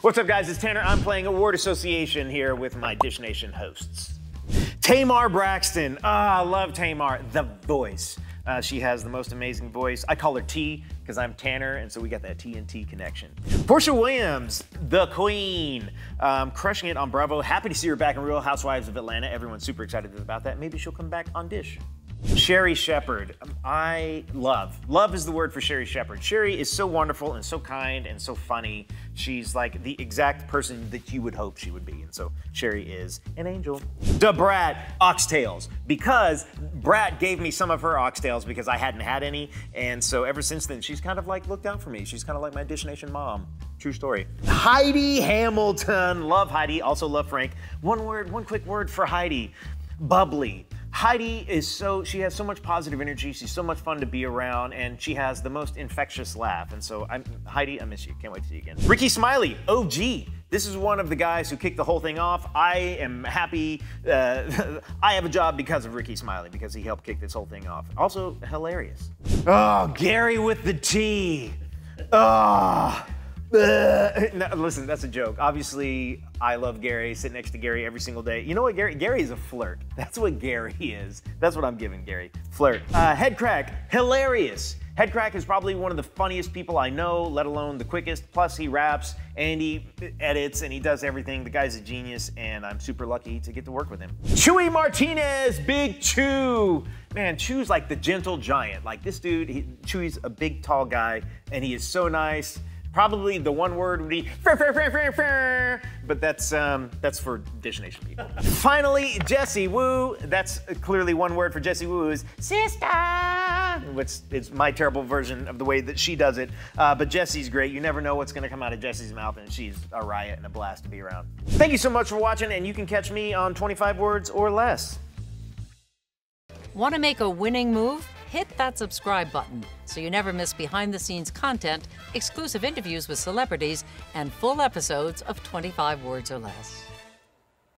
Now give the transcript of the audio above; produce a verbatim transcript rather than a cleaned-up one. What's up, guys? It's Tanner. I'm playing Award Association here with my Dish Nation hosts. Tamar Braxton. Ah, oh, I love Tamar. The voice. Uh, she has the most amazing voice. I call her T because I'm Tanner, and so we got that T N T connection. Portia Williams, the queen, um, crushing it on Bravo. Happy to see her back in Real Housewives of Atlanta. Everyone's super excited about that. Maybe she'll come back on Dish. Sherry Shepherd, I love. Love is the word for Sherry Shepherd. Sherry is so wonderful and so kind and so funny. She's like the exact person that you would hope she would be. And so Sherry is an angel. Da Brat oxtails, because Brat gave me some of her oxtails because I hadn't had any. And so ever since then, she's kind of like looked out for me. She's kind of like my Dish Nation mom. True story. Heidi Hamilton, love Heidi, also love Frank. One word, one quick word for Heidi, bubbly. Heidi is so, she has so much positive energy, she's so much fun to be around, and she has the most infectious laugh. And so, I'm, Heidi, I miss you, can't wait to see you again. Ricky Smiley, O G. This is one of the guys who kicked the whole thing off. I am happy, uh, I have a job because of Ricky Smiley, because he helped kick this whole thing off. Also, hilarious. Oh, Gary with the T. Oh. Uh, no, listen, that's a joke. Obviously, I love Gary, sit next to Gary every single day. You know what, Gary? Gary is a flirt. That's what Gary is. That's what I'm giving Gary, flirt. Uh, Headcrack, hilarious. Headcrack is probably one of the funniest people I know, let alone the quickest. Plus, he raps and he edits and he does everything. The guy's a genius, and I'm super lucky to get to work with him. Chewy Martinez, Big Chew. Man, Chew's like the gentle giant. Like this dude, he, Chew's a big, tall guy, and he is so nice. Probably the one word would be fur, fur, fur, fur, fur. But that's um, that's for Dish Nation people. Finally, Jessie Woo. That's clearly one word for Jessie Woo is sister, which is my terrible version of the way that she does it. Uh, but Jessie's great. You never know what's gonna come out of Jessie's mouth, and she's a riot and a blast to be around. Thank you so much for watching, and you can catch me on twenty-five words or less. Want to make a winning move? Hit that subscribe button so you never miss behind-the-scenes content, exclusive interviews with celebrities, and full episodes of twenty-five words or less.